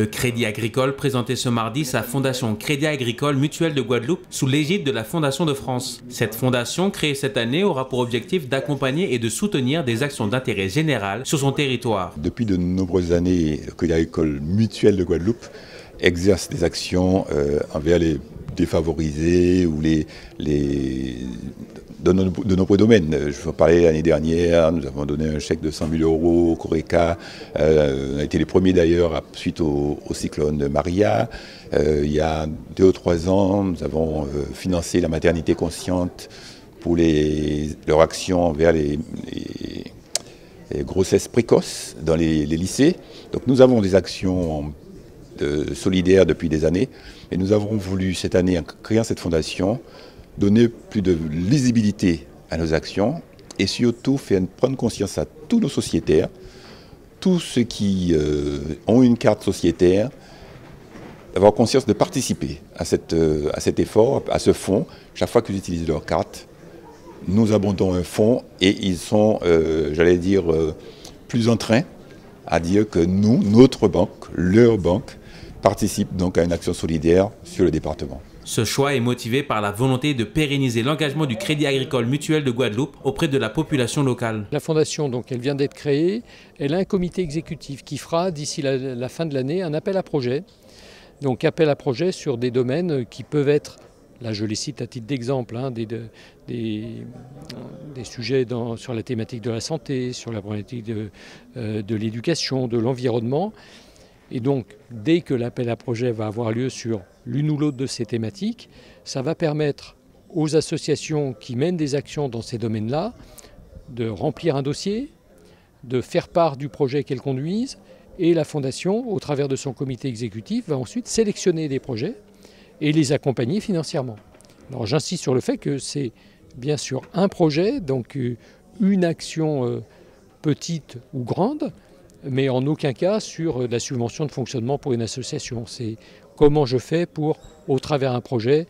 Le Crédit Agricole présentait ce mardi sa fondation Crédit Agricole Mutuel de Guadeloupe sous l'égide de la Fondation de France. Cette fondation, créée cette année, aura pour objectif d'accompagner et de soutenir des actions d'intérêt général sur son territoire. Depuis de nombreuses années, le Crédit Agricole Mutuel de Guadeloupe exerce des actions envers les défavorisés ou de nombreux domaines. Je vous en parlais l'année dernière, nous avons donné un chèque de 100 000 € au Coreca. On a été les premiers d'ailleurs suite au cyclone de Maria. Il y a 2 ou 3 ans, nous avons financé la maternité consciente pour leur action envers les grossesses précoces dans les lycées. Donc nous avons des actions solidaires depuis des années et nous avons voulu cette année, en créant cette fondation, donner plus de lisibilité à nos actions et surtout faire prendre conscience à tous nos sociétaires, tous ceux qui ont une carte sociétaire, d'avoir conscience de participer à cet effort, à ce fonds. Chaque fois qu'ils utilisent leur carte, nous abondons un fonds et ils sont, j'allais dire, plus entrain à dire que nous, notre banque, leur banque, participe donc à une action solidaire sur le département. Ce choix est motivé par la volonté de pérenniser l'engagement du Crédit Agricole Mutuel de Guadeloupe auprès de la population locale. La fondation, donc, elle vient d'être créée. Elle a un comité exécutif qui fera, d'ici la fin de l'année, un appel à projet. Donc appel à projet sur des domaines qui peuvent être, là je les cite à titre d'exemple, hein, des sujets sur la thématique de la santé, sur la problématique de l'éducation, de l'environnement. Et donc, dès que l'appel à projet va avoir lieu sur l'une ou l'autre de ces thématiques, ça va permettre aux associations qui mènent des actions dans ces domaines-là de remplir un dossier, de faire part du projet qu'elles conduisent, et la Fondation, au travers de son comité exécutif, va ensuite sélectionner des projets et les accompagner financièrement. Alors j'insiste sur le fait que c'est bien sûr un projet, donc une action petite ou grande, mais en aucun cas sur la subvention de fonctionnement pour une association. C'est comment je fais pour, au travers d'un projet,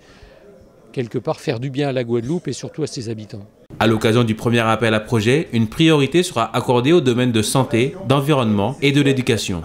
quelque part faire du bien à la Guadeloupe et surtout à ses habitants. À l'occasion du premier appel à projet, une priorité sera accordée aux domaines de santé, d'environnement et de l'éducation.